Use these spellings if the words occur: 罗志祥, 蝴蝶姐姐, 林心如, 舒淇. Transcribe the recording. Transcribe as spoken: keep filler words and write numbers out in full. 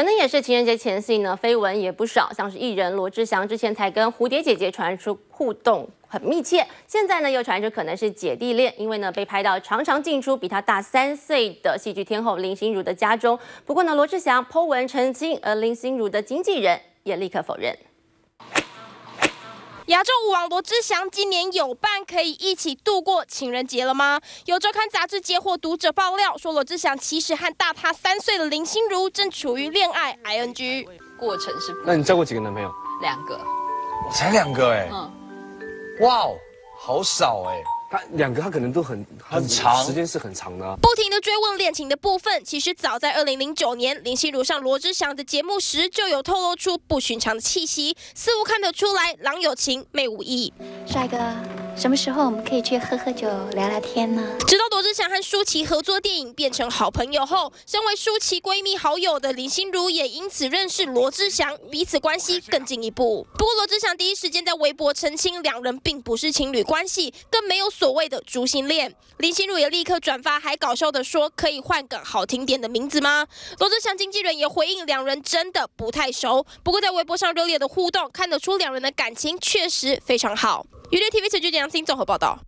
可能也是情人节前夕呢，绯闻也不少，像是艺人罗志祥之前才跟蝴蝶姐姐传出互动很密切，现在呢又传出可能是姐弟恋，因为呢被拍到常常进出比他大三岁的戏剧天后林心如的家中。不过呢，罗志祥 po 文澄清，而林心如的经纪人也立刻否认。 亚洲舞王罗志祥今年有伴可以一起度过情人节了吗？有周刊杂志接获读者爆料说，罗志祥其实和大他三岁的林心如正处于恋爱 I N G 过程是不。那你交过几个男朋友？两个。我才两个哎、欸。嗯。哇哦，好少哎、欸。他两个他可能都很很长，时间是很长的、啊。不停的追问恋情的部分，其实早在二零零九年林心如上罗志祥的节目时，就有透露出不寻常的气息，似乎看得出来郎有情妹无意。帅哥，什么时候我们可以去喝喝酒聊聊天呢？直到罗志祥和舒淇合作电影变成好朋友后，身为舒淇闺蜜好友的林心如也因此认识罗志祥，彼此关系更进一步。不过罗志祥第一时间在微博澄清，两人并不是情侣关系，更没有。 所谓的“竹心恋”，林心如也立刻转发，还搞笑的说：“可以换个好听点的名字吗？”罗志祥经纪人也回应，两人真的不太熟，不过在微博上热烈的互动，看得出两人的感情确实非常好。娱乐 T V 陈俊杰、杨欣综合报道。